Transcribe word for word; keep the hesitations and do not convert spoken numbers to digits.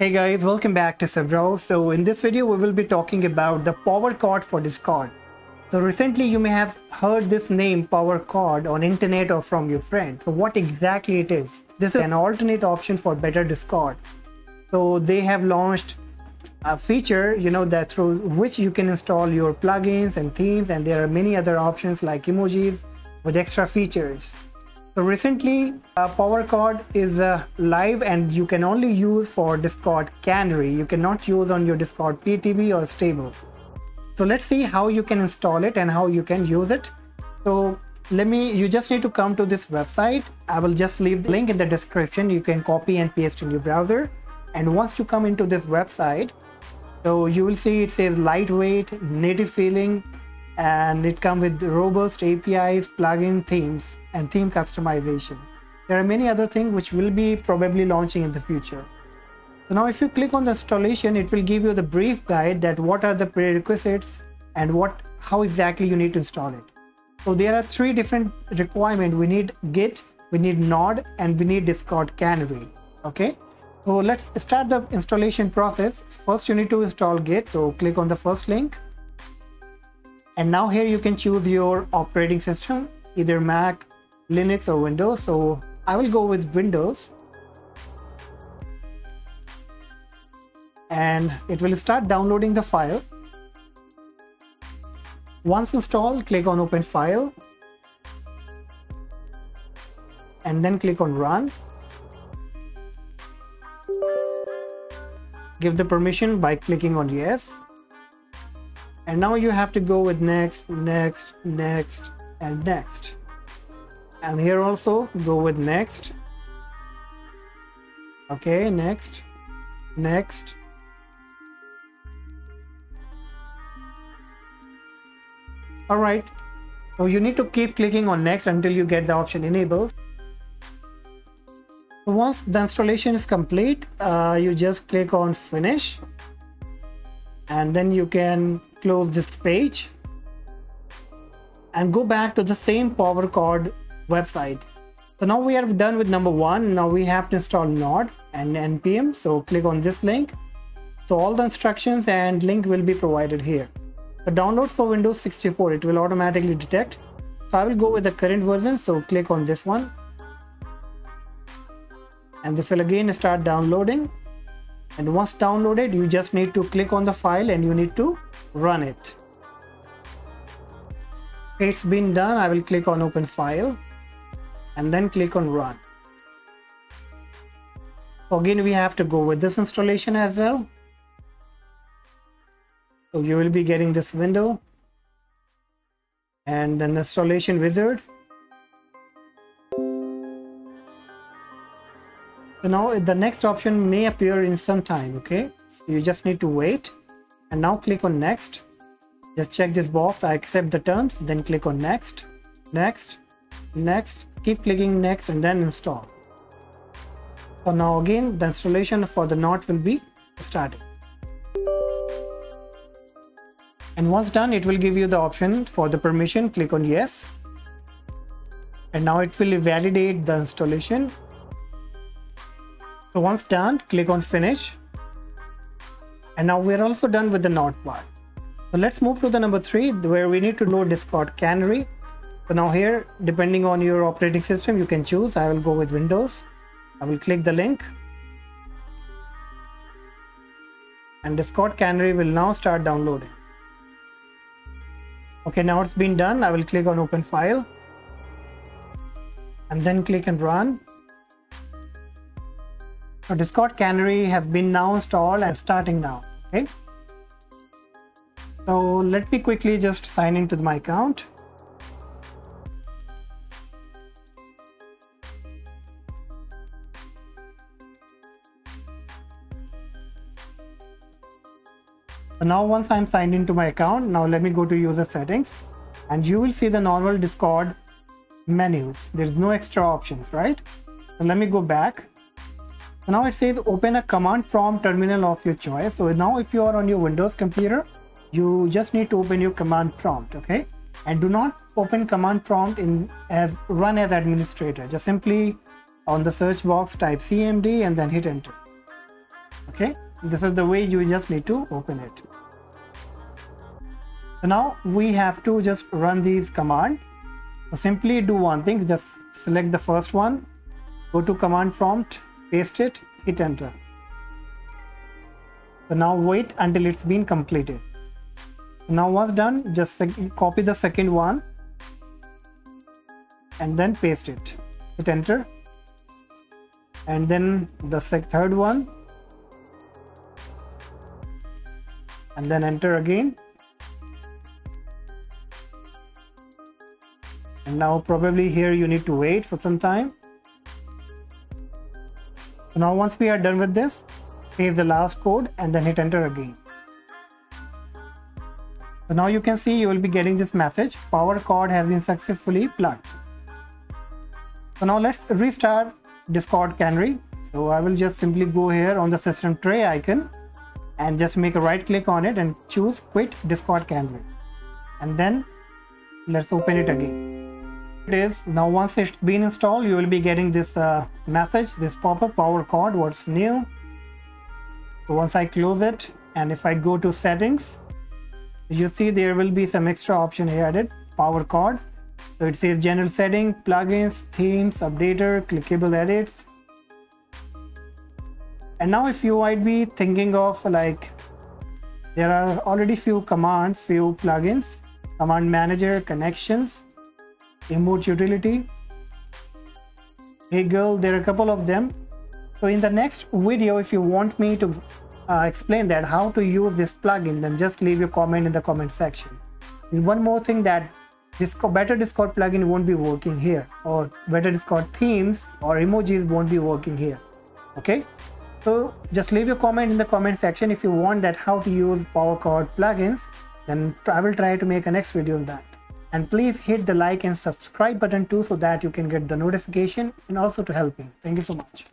Hey guys, welcome back to Sabro. So in this video we will be talking about the Powercord for Discord. So recently you may have heard this name Powercord on internet or from your friends. So what exactly it is? This is an alternate option for better Discord. So they have launched a feature, you know, that through which you can install your plugins and themes, and there are many other options like emojis with extra features. So recently uh, Powercord is uh, live, and you can only use for Discord Canary. You cannot use on your Discord P T B or stable. So let's see how you can install it and how you can use it. So let me, you just need to come to this website. I will just leave the link in the description. You can copy and paste in your browser. And once you come into this website, so you will see it says lightweight, native feeling, and it comes with robust A P Is, plugin, themes, and theme customization. There are many other things which will be probably launching in the future. So now if you click on the installation, it will give you the brief guide that what are the prerequisites and what how exactly you need to install it. So there are three different requirements. We need Git, we need Node, and we need Discord Canary. Okay, so let's start the installation process. First you need to install Git, so click on the first link. And now here you can choose your operating system, either Mac, Linux, or Windows. So I will go with Windows. And it will start downloading the file. Once installed, click on Open File. And then click on Run. Give the permission by clicking on Yes. And now you have to go with next, next, next, and next. And here also go with next. Okay, next, next. All right. So you need to keep clicking on next until you get the option enabled. Once the installation is complete, uh, you just click on finish. And then you can close this page and go back to the same Powercord website. So now we are done with number one. Now we have to install Node and N P M. So click on this link. So all the instructions and link will be provided here. The download for Windows sixty-four, it will automatically detect. So I will go with the current version. So click on this one. And this will again start downloading. And once downloaded, you just need to click on the file and you need to run it. It's been done. I will click on Open File and then click on Run. Again, we have to go with this installation as well. So you will be getting this window and then the installation wizard. So now the next option may appear in some time. Okay, so you just need to wait. And now click on next. Just check this box, I accept the terms, then click on next, next, next, keep clicking next, and then install. So now again the installation for the Node will be started. And once done, it will give you the option for the permission. Click on yes. And now it will validate the installation. So once done, click on finish. And now we're also done with the Node part. So let's move to the number three, where we need to load Discord Canary. So now here, depending on your operating system, you can choose. I will go with Windows. I will click the link. And Discord Canary will now start downloading. Okay, now it's been done. I will click on Open File. And then click and run. So Discord Canary has been now installed and starting now. Okay. So let me quickly just sign into my account. So now once I'm signed into my account, now let me go to user settings, and you will see the normal Discord menus. There's no extra options, right? So let me go back. So now it says open a command prompt terminal of your choice. So now if you are on your Windows computer, you just need to open your command prompt. Okay, and do not open command prompt in as run as administrator. Just simply on the search box type C M D and then hit enter. Okay, this is the way you just need to open it. So now we have to just run these commands. So simply do one thing, just select the first one, go to command prompt, paste it, hit enter. So now wait until it's been completed. Now once done, just copy the second one and then paste it, hit enter, and then the third one and then enter again. And now probably here you need to wait for some time. So now once we are done with this, paste the last code and then hit enter again. So now you can see you will be getting this message, Powercord has been successfully plugged. So now let's restart Discord Canary. So I will just simply go here on the system tray icon and just make a right click on it and choose quit Discord Canary. And then let's open it again. It is now once it's been installed, you will be getting this uh, message, this pop-up, Powercord, what's new. So once I close it and if I go to settings, you see there will be some extra option here added, Powercord. So it says general setting, plugins, themes, updater, clickable edits. And now if you might be thinking of like, there are already few commands, few plugins, command manager, connections, emote utility, hey girl, there are a couple of them. So in the next video, if you want me to Uh, explain that how to use this plugin, then just leave your comment in the comment section. And one more thing, that Discord, better Discord plugin won't be working here, or better Discord themes or emojis won't be working here. Okay, so just leave your comment in the comment section if you want that how to use Powercord plugins, then I will try to make a next video on that. And please hit the like and subscribe button too, so that you can get the notification and also to help me. Thank you so much.